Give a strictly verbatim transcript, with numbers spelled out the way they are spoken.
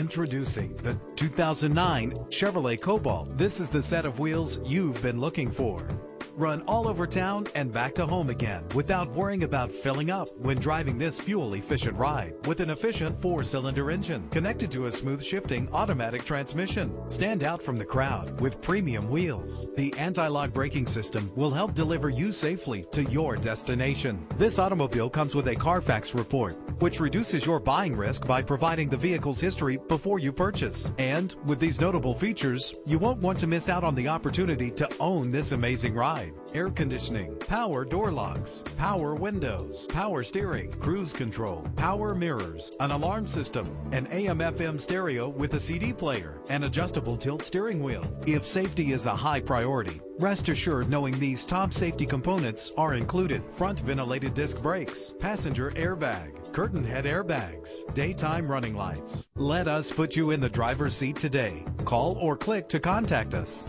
Introducing the two thousand nine Chevrolet Cobalt. This is the set of wheels you've been looking for. Run all over town and back to home again without worrying about filling up when driving this fuel-efficient ride. With an efficient four-cylinder engine connected to a smooth shifting automatic transmission, stand out from the crowd with premium wheels. The anti-lock braking system will help deliver you safely to your destination. This automobile comes with a Carfax report, which reduces your buying risk by providing the vehicle's history before you purchase. And with these notable features, you won't want to miss out on the opportunity to own this amazing ride. Air conditioning, power door locks, power windows, power steering, cruise control, power mirrors, an alarm system, an A M F M stereo with a C D player, an adjustable tilt steering wheel. If safety is a high priority, rest assured knowing these top safety components are included: front ventilated disc brakes, passenger airbag, curtain head airbags, daytime running lights. Let us put you in the driver's seat today. Call or click to contact us.